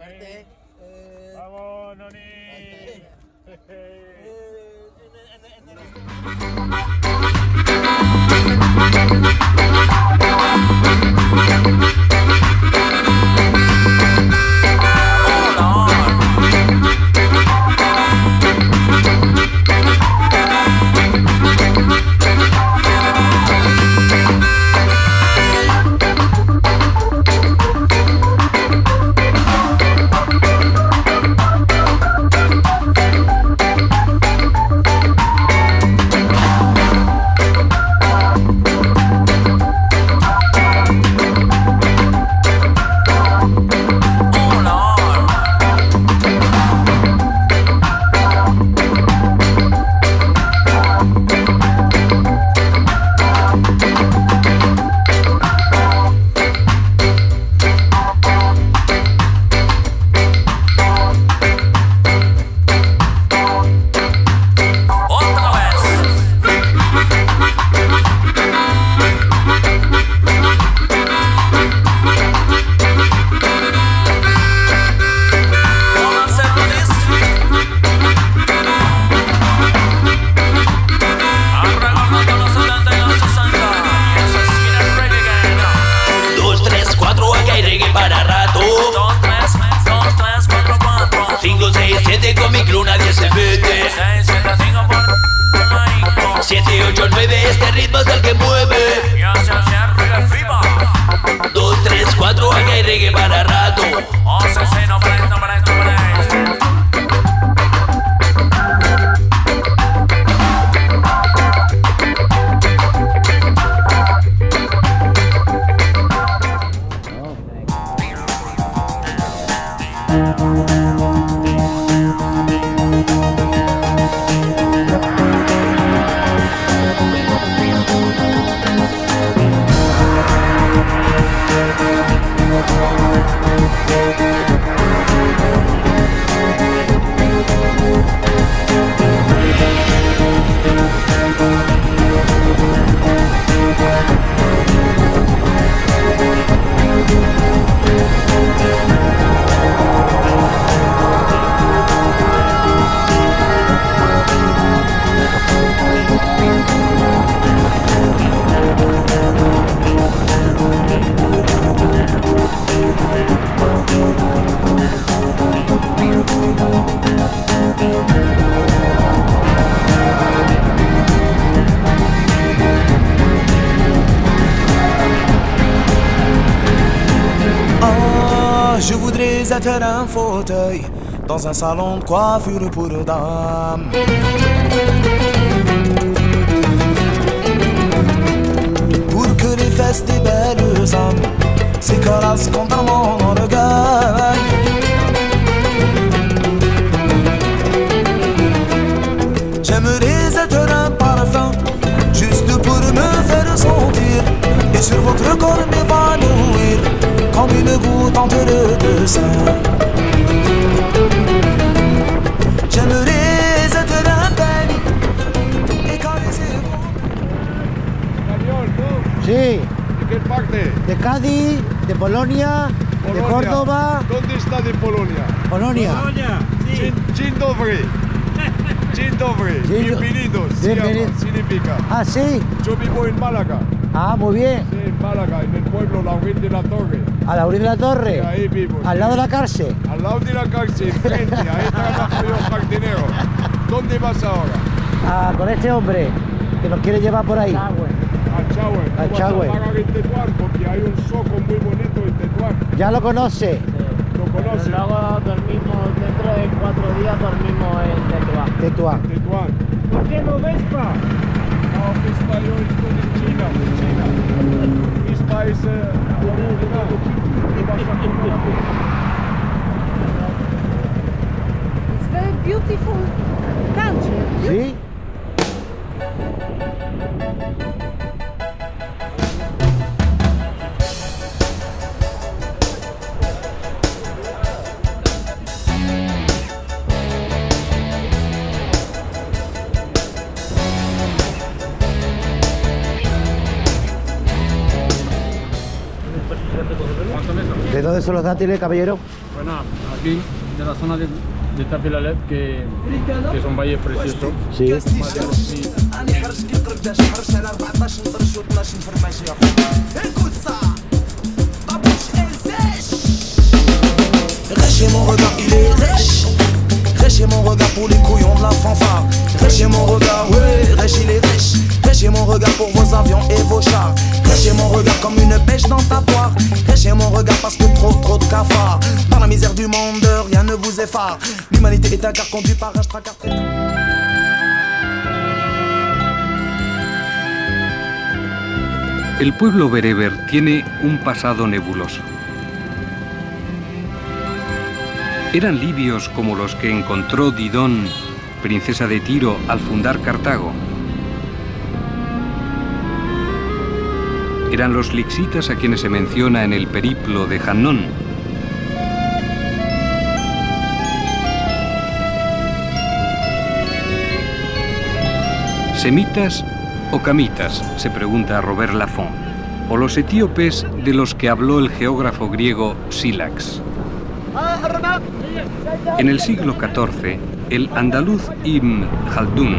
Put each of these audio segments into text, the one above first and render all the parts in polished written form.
Fuerte. Vamos, Noni. J'étais un fauteuil dans un salon de coiffure pour dames. Pour que les fesses des belles âmes s'écrasent constamment dans le regard. J'aimerais être un parfum juste pour me faire sentir et sur votre corps m'évanouir comme une goutte entre le dessin. J'aimerais être un baby et caresser vos... Sí. ¿De qué parte? De Cádiz, de Polonia, de Córdoba. ¿Dónde está de Polonia? Polonia. Polonia, sí. Dzień dobry. Dzień dobry. Bienvenidos. Significa. Ah, sí. Yo vivo en Málaga. Ah, muy bien. Sí, en Málaga, en el pueblo La Orilla de la Torre. ¿A La Orilla de la Torre? Sí, ahí vivo. ¿Al lado de la cárcel? Al lado de la cárcel, frente, ahí trabajo yo jardinero. ¿Dónde vas ahora? Ah, con este hombre, que nos quiere llevar por ahí. Al Chauen. Al Chauen. Vas a parar en Tetuán, porque hay un zoco muy bonito en Tetuán. ¿Ya lo conoce? Sí. ¿Lo conoce? Pero luego dormimos, dentro de 4 días dormimos en Tetuán. Tetuán. Tetuán. ¿Por qué no Vespa? No, Vespa yo estoy en China, Vespa es original. It's very beautiful country. Sí. ¿De dónde son los dátiles, caballero? Bueno, aquí, de la zona de Tapilalet, que son valles preciosos. Sí. Réchez mon regard pour les couillons de la fanfare. Réchez mon regard, ouais, réchez les riches. Réchez mon regard pour vos avions et vos chars. Réchez mon regard comme une pêche dans ta poire. Réchez mon regard parce que trop de cafards. Par la misère du monde, rien ne vous effare. L'humanité est un car conduit par un stracard. El pueblo bereber tiene un pasado nebuloso. ¿Eran libios como los que encontró Didón, princesa de Tiro, al fundar Cartago? ¿Eran los lixitas a quienes se menciona en el periplo de Hannón? ¿Semitas o camitas?, se pregunta Robert Lafont, o los etíopes de los que habló el geógrafo griego Silax. En el siglo XIV, el andaluz Ibn Jaldún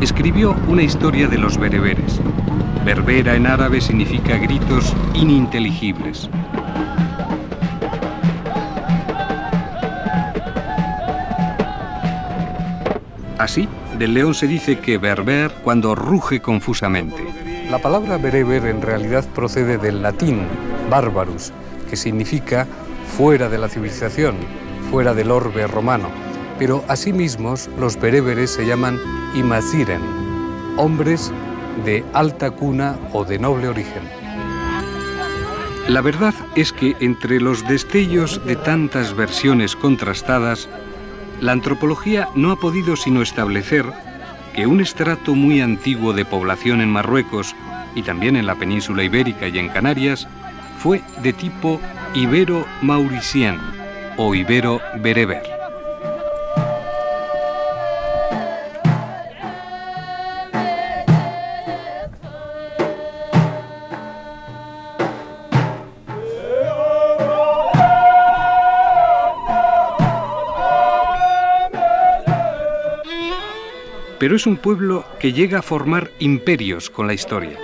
escribió una historia de los bereberes. Berbera en árabe significa gritos ininteligibles. Así, del león se dice que berber cuando ruge confusamente. La palabra bereber en realidad procede del latín, barbarus, que significa fuera de la civilización, fuera del orbe romano, pero asimismo los bereberes se llaman imaziren, hombres de alta cuna o de noble origen. La verdad es que entre los destellos de tantas versiones contrastadas, la antropología no ha podido sino establecer que un estrato muy antiguo de población en Marruecos y también en la península ibérica y en Canarias fue de tipo ibero-mauriciano o ibero-bereber. Pero es un pueblo que llega a formar imperios con la historia.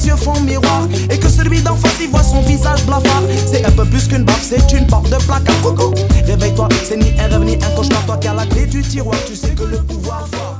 les yeux font miroir et que celui d'en face y voit son visage blafard. C'est un peu plus qu'une baffe, c'est une porte de placard. Coco, réveille-toi, c'est ni un rêve ni un cauchemar. Toi qui as la clé du tiroir, tu sais que le pouvoir fort.